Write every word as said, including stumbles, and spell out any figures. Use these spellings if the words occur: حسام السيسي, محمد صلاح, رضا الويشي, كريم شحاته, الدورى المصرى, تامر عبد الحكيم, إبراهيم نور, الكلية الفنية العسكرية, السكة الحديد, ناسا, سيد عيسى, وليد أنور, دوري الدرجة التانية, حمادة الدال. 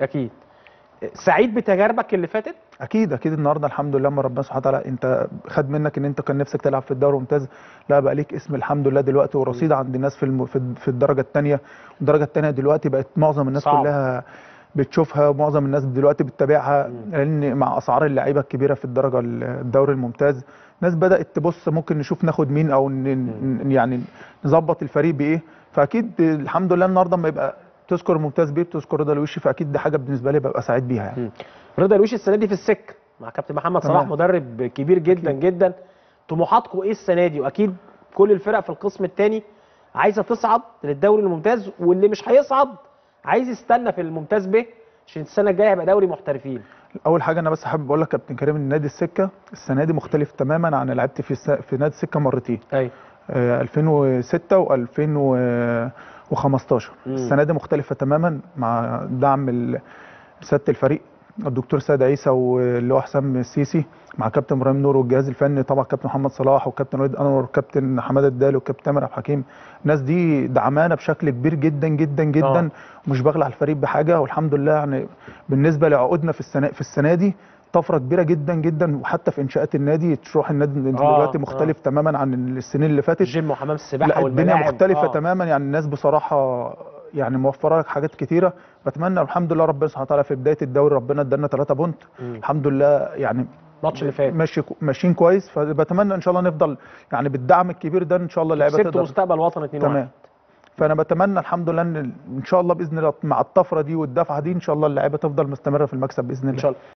اكيد سعيد بتجاربك اللي فاتت؟ اكيد اكيد. النهارده الحمد لله ما ربنا سبحانه وتعالى انت خد منك ان انت كان نفسك تلعب في الدوري الممتاز، لا بقى ليك اسم الحمد لله دلوقتي ورصيد عند الناس في الم... في الدرجه الثانيه، والدرجه الثانيه دلوقتي بقت معظم الناس صعب. كلها بتشوفها ومعظم الناس دلوقتي بتتابعها، لان مع اسعار اللعيبه الكبيره في الدرجه الدوري الممتاز ناس بدات تبص ممكن نشوف ناخد مين او ن... يعني نظبط الفريق بايه. فاكيد الحمد لله النهارده ما يبقى تذكر ممتاز بيه بتذكر رضا الويشي، فاكيد دي حاجه بالنسبه لي ببقى سعيد بيها يعني. رضا الويشي السنه دي في السكه مع كابتن محمد صلاح مدرب كبير جدا أكيد. جدا طموحاتكم ايه السنه دي؟ واكيد كل الفرق في القسم الثاني عايزه تصعد للدوري الممتاز، واللي مش هيصعد عايز يستنى في الممتاز ب عشان السنه الجايه هيبقى دوري محترفين. اول حاجه انا بس حابب اقول لك كابتن كريم ان نادي السكه السنه دي مختلف تماما عن لعبت في في نادي السكه مرتين، ايوه آه ألفين وستة و2000 وخمستاشر. السنه دي مختلفه تماما مع دعم سياده الفريق الدكتور سيد عيسى واللي هو حسام السيسي مع كابتن ابراهيم نور والجهاز الفني طبعا كابتن محمد صلاح وكابتن وليد انور وكابتن حمادة الدال وكابتن تامر عبد الحكيم. الناس دي دعمانا بشكل كبير جدا جدا جدا ومش بغلى على الفريق بحاجه، والحمد لله يعني بالنسبه لعقودنا في السنه في السنه دي طفره كبيره جدا جدا، وحتى في انشاءات النادي تروح النادي دلوقتي مختلف آه. تماما عن السنين اللي فاتت، جيم وحمام السباحه والدنيا مختلفه آه. تماما يعني. الناس بصراحه يعني موفره لك حاجات كتيره. بتمنى الحمد لله ربنا سبحانه وتعالى في بدايه الدوري ربنا ادانا ثلاثة بونت الحمد لله يعني الماتش اللي فات ماشي ماشيين كويس، فبتمنى ان شاء الله نفضل يعني بالدعم الكبير ده ان شاء الله اللعيبه تقدر مستقبل وطن اتنين واحد تمام. فانا بتمنى الحمد لله ان ان شاء الله باذن الله مع الطفره دي والدفعه دي ان شاء الله اللعيبه تفضل مستمره في المكسب باذن الله ان شاء الله.